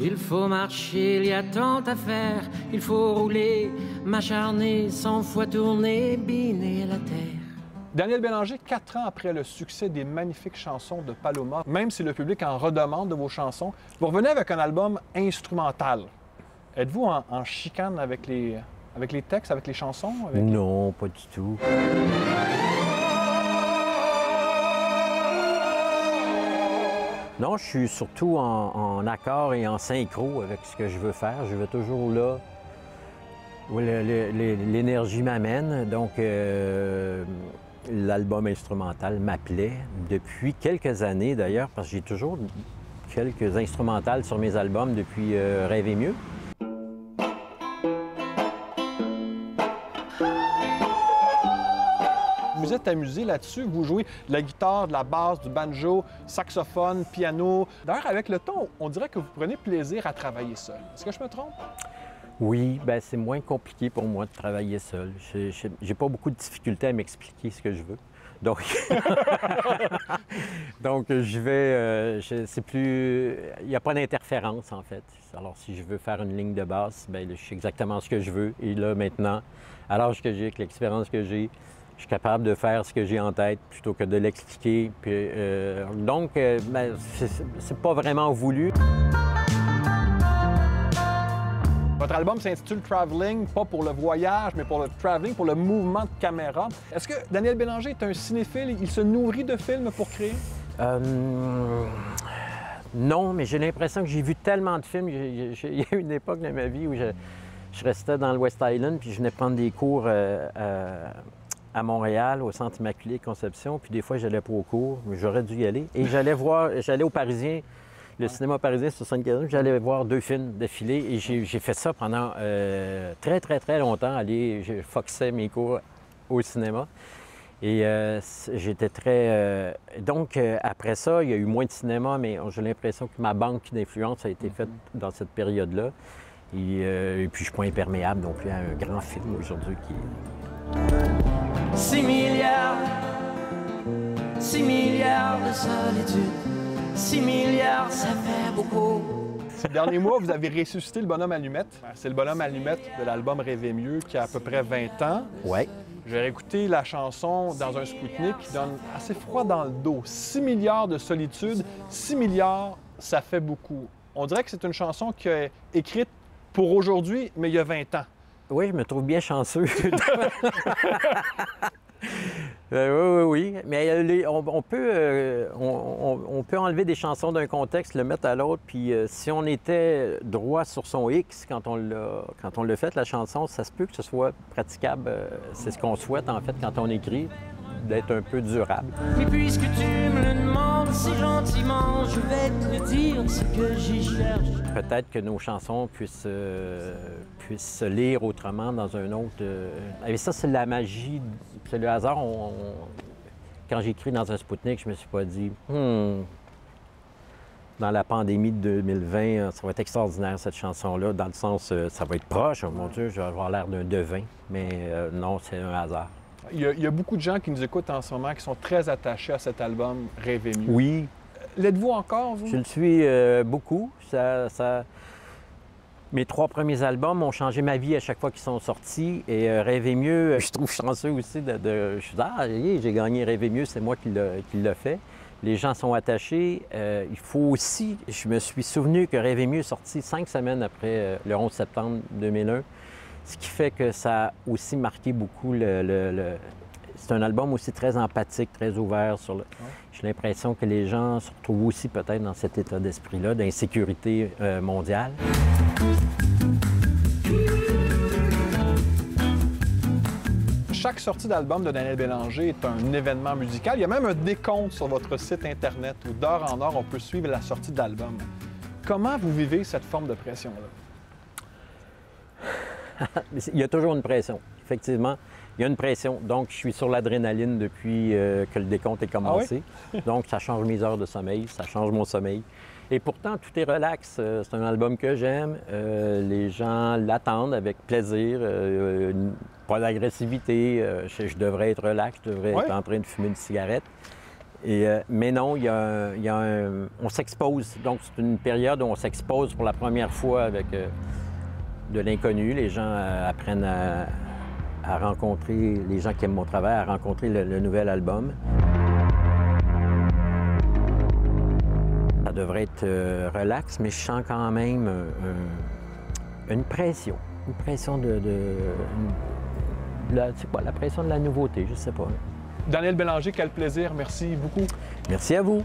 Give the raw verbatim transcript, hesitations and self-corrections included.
Il faut marcher, il y a tant à faire. Il faut rouler, m'acharner, cent fois tourner, biner la terre. Daniel Bélanger, quatre ans après le succès des magnifiques chansons de Paloma, même si le public en redemande de vos chansons, vous revenez avec un album instrumental. Êtes-vous en, en chicane avec les, avec les textes, avec les chansons? Avec... Non, pas du tout. Non, je suis surtout en, en accord et en synchro avec ce que je veux faire. Je vais toujours là où l'énergie m'amène. Donc, euh, l'album instrumental m'appelait depuis quelques années, d'ailleurs, parce que j'ai toujours quelques instrumentales sur mes albums depuis euh, Rêver mieux. Vous êtes amusé là-dessus, vous jouez de la guitare, de la basse, du banjo, saxophone, piano. D'ailleurs, avec le ton, on dirait que vous prenez plaisir à travailler seul. Est-ce que je me trompe? Oui, bien, c'est moins compliqué pour moi de travailler seul. J'ai pas beaucoup de difficultés à m'expliquer ce que je veux. Donc, Donc je vais... Euh, je, c'est plus... Il n'y a pas d'interférence, en fait. Alors, si je veux faire une ligne de basse, bien, je sais exactement ce que je veux. Et là, maintenant, à l'âge que j'ai, avec l'expérience que j'ai, je suis capable de faire ce que j'ai en tête plutôt que de l'expliquer. Euh, donc, euh, ben, c'est pas vraiment voulu. Votre album s'intitule Traveling, pas pour le voyage, mais pour le traveling, pour le mouvement de caméra. Est-ce que Daniel Bélanger est un cinéphile? Il se nourrit de films pour créer? Euh... Non, mais j'ai l'impression que j'ai vu tellement de films. Il y a eu une époque de ma vie où je, je restais dans le West Island puis je venais prendre des cours... Euh, euh... à Montréal, au Centre Immaculée Conception, puis des fois, j'allais pas au cours, mais j'aurais dû y aller. Et j'allais voir, j'allais au Parisien, le cinéma parisien sur soixante-quatorze, j'allais voir deux films d'affilée, et j'ai fait ça pendant euh, très, très, très longtemps. Aller, je foxais mes cours au cinéma. Et euh, j'étais très... Euh... Donc, euh, après ça, il y a eu moins de cinéma, mais j'ai l'impression que ma banque d'influence a été faite dans cette période-là. Et, euh, et puis, je suis pas imperméable non plus à un grand film aujourd'hui qui... six milliards, six milliards de solitude, six milliards, ça fait beaucoup. Ces derniers mois, vous avez ressuscité le bonhomme allumette. C'est le bonhomme allumette de l'album Rêver mieux qui a à peu près vingt ans. Oui. J'ai réécouté la chanson dans un Sputnik qui donne assez froid dans le dos. six milliards de solitude, six milliards, ça fait beaucoup. On dirait que c'est une chanson qui est écrite pour aujourd'hui, mais il y a vingt ans. Oui, je me trouve bien chanceux. euh, oui, oui, oui. Mais les, on, on, peut, euh, on, on, on peut enlever des chansons d'un contexte, le mettre à l'autre, puis euh, si on était droit sur son X quand on l'a fait, la chanson, ça se peut que ce soit praticable. C'est ce qu'on souhaite, en fait, quand on écrit, d'être un peu durable. Mais puisque tu me le demandes si gentiment, je vais te le dire ce que j'y cherche. Peut-être que nos chansons puissent, euh, puissent se lire autrement dans un autre... Euh... Et ça, c'est la magie, c'est le hasard. On... Quand j'écris dans un Sputnik, je me suis pas dit hmm, dans la pandémie de deux mille vingt, ça va être extraordinaire, cette chanson-là, dans le sens, ça va être proche, oh mon Dieu, je vais avoir l'air d'un devin. Mais euh, non, c'est un hasard. Il y, a, il y a beaucoup de gens qui nous écoutent en ce moment qui sont très attachés à cet album Rêver mieux. Oui. L'êtes-vous encore, vous? Je le suis euh, beaucoup. Ça, ça... Mes trois premiers albums ont changé ma vie à chaque fois qu'ils sont sortis. Et euh, Rêver mieux, je trouve chanceux aussi de... de... Je suis ah, j'ai gagné Rêver mieux, c'est moi qui l'ai fait. Les gens sont attachés. Euh, il faut aussi... Je me suis souvenu que Rêver mieux est sorti cinq semaines après euh, le onze septembre deux mille un. Ce qui fait que ça a aussi marqué beaucoup le... le, le... C'est un album aussi très empathique, très ouvert sur le... Ouais. J'ai l'impression que les gens se retrouvent aussi peut-être dans cet état d'esprit-là, d'insécurité euh, mondiale. Chaque sortie d'album de Daniel Bélanger est un événement musical. Il y a même un décompte sur votre site Internet où d'heure en heure, on peut suivre la sortie d'album. Comment vous vivez cette forme de pression-là? Il y a toujours une pression, effectivement. Il y a une pression. Donc, je suis sur l'adrénaline depuis euh, que le décompte est commencé. Ah oui? Donc, ça change mes heures de sommeil, ça change mon sommeil. Et pourtant, tout est relax. C'est un album que j'aime. Euh, les gens l'attendent avec plaisir. Euh, pas d'agressivité. Euh, je, je devrais être relax, je devrais oui. être en train de fumer une cigarette. Et, euh, mais non, il y a un, il y a un, on s'expose. Donc, c'est une période où on s'expose pour la première fois avec euh, de l'inconnu. Les gens euh, apprennent à, à rencontrer, les gens qui aiment mon travail, à rencontrer le, le nouvel album. Ça devrait être euh, relax, mais je sens quand même euh, une pression. Une pression de... de une, la, c'est quoi, la pression de la nouveauté, je sais pas. Daniel Bélanger, quel plaisir. Merci beaucoup. Merci à vous.